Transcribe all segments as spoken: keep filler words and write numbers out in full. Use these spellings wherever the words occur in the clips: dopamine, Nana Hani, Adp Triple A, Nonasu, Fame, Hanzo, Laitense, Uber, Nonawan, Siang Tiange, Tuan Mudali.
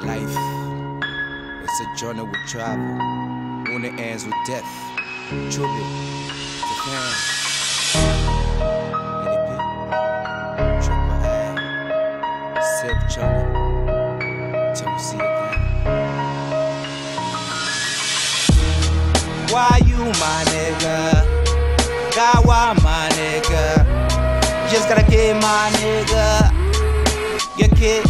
Life, it's a journey with travel, when it ends with death. Tribute to fans. Adp Triple A, Sip Journey, till we see again. Why you my nigga? God, why my nigga? Just gotta get my nigga. Your kid.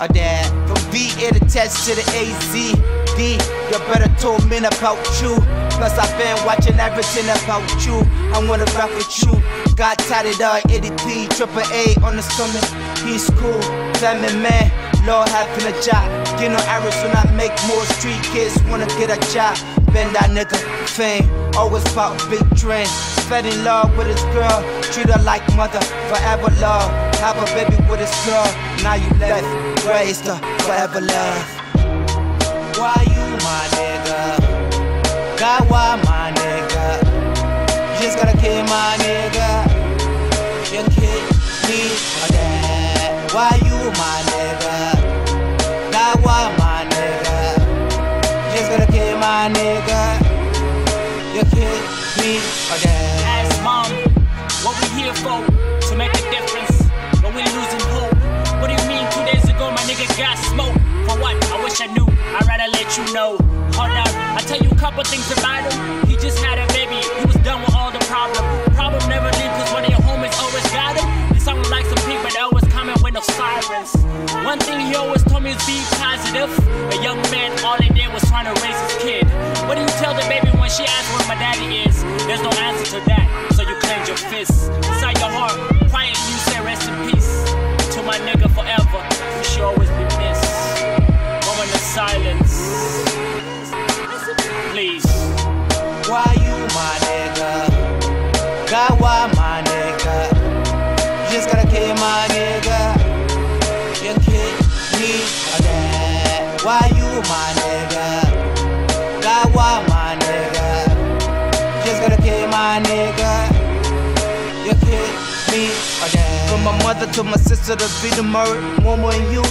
Or that from B it attached to the A Z D. You better told men about you. Plus I've been watching everything about you. I wanna rock with you. Got tired of Adp Triple A on the stomach. He's cool, family man. Lord having a job. Get no errors when I make more street kids wanna get a job. Been that nigga fame. Always about big dreams. Fell in love with his girl. Treat her like mother. Forever love. Have a baby with his girl. Now you left. Raised her. Forever love. Why you my nigga? God, why my nigga? Just gotta kill my nigga. You kill me or that. Why you my nigga? God, why my nigga? Just gotta kill my nigga. You kill me or that. Ask mom what we here for, to make a difference. But we losing hope. What do you mean two days ago my nigga got smoked? For what? I wish I knew. I'd rather let you know. Hold up, I tell you a couple things about him. He just had a baby. He was done with all the problem. Problem never leave, cause one of your homies always got him. It sounded like some people that always coming with no sirens. One thing he always told me is be positive. A young man, all he did was trying to raise his kid. What do you tell the baby when she asks where my daddy is? There's no answer to that, so you clench your fists. Inside your heart, quietly you say rest in peace. To my nigga forever, you should always be missed. Moment of silence, please. Why you my nigga? God, why my nigga? Just gotta kill my nigga. You kill me or that. Why you my nigga? God, why my nigga? Just gotta kill my nigga. You kill me or that. From my mother to my sister to be the murdered woman, you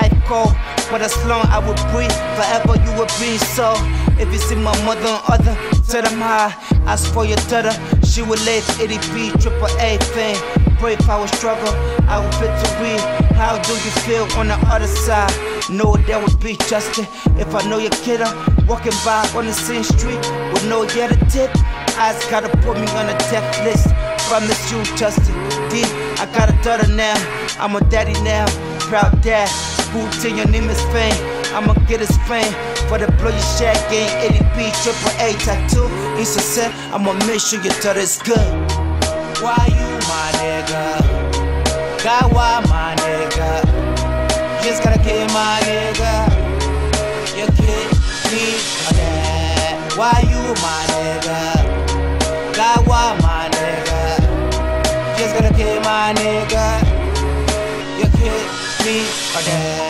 like cold. But as long I would breathe, forever you would be. So if you see my mother and other, tell them high. As for your daughter, she would live Adp Triple A fame. Brave our struggle, I will fit to read. How do you feel on the other side? No, there would be justice if I know your kidder walking by on the same street with no yet a tip. Eyes gotta put me on a death list. Promise you justice. D, I got a daughter now. I'm a daddy now. Proud dad. Bootin, your name is fame. I'ma get his fame for the blow you shag game. Adp Triple A tattoo. It's a set. I'ma make sure your daughter is good. Why you my nigga? God, why my nigga? Just gotta kill my nigga. You kill me or that. Why you my nigga? God, why my nigga? Just gotta kill my nigga. You kill me or that.